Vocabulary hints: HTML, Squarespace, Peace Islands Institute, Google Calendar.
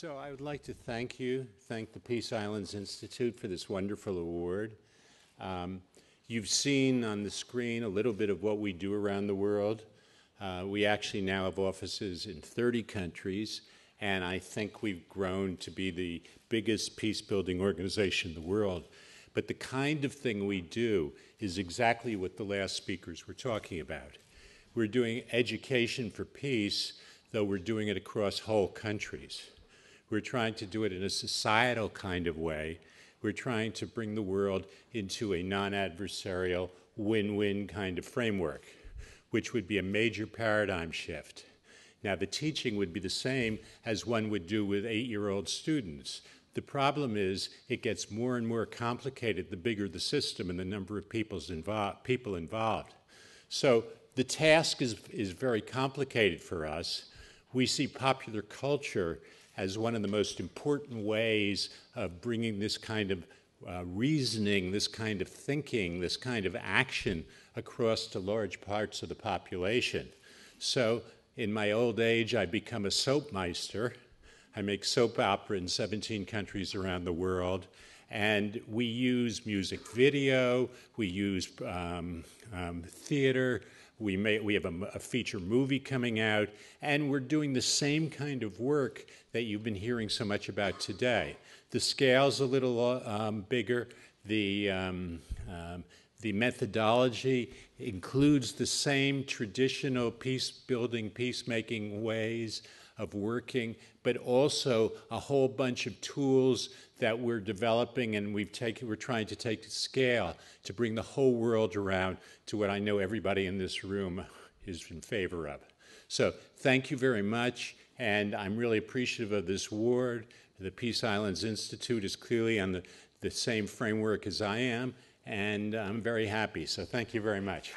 So I would like to thank you, thank the Peace Islands Institute for this wonderful award. You've seen on the screen a little bit of what we do around the world. We actually now have offices in 30 countries, and I think we've grown to be the biggest peace-building organization in the world. But the kind of thing we do is exactly what the last speakers were talking about. We're doing education for peace, though we're doing it across whole countries. We're trying to do it in a societal kind of way. We're trying to bring the world into a non-adversarial, win-win kind of framework, which would be a major paradigm shift. Now, the teaching would be the same as one would do with 8-year-old students. The problem is it gets more and more complicated the bigger the system and the number of people involved. So the task is very complicated for us. We see popular culture as one of the most important ways of bringing this kind of reasoning, this kind of thinking, this kind of action across to large parts of the population. So in my old age, I become a soapmeister. I make soap opera in 17 countries around the world, and we use music video, we use theater, we have a feature movie coming out, and we're doing the same kind of work that you've been hearing so much about today. The scale's a little bigger, the methodology includes the same traditional peace-building, peacemaking ways of working, but also a whole bunch of tools that we're developing and we're trying to take to scale to bring the whole world around to what I know everybody in this room is in favor of. So thank you very much, and I'm really appreciative of this award. The Peace Islands Institute is clearly on the same framework as I am, and I'm very happy, so thank you very much.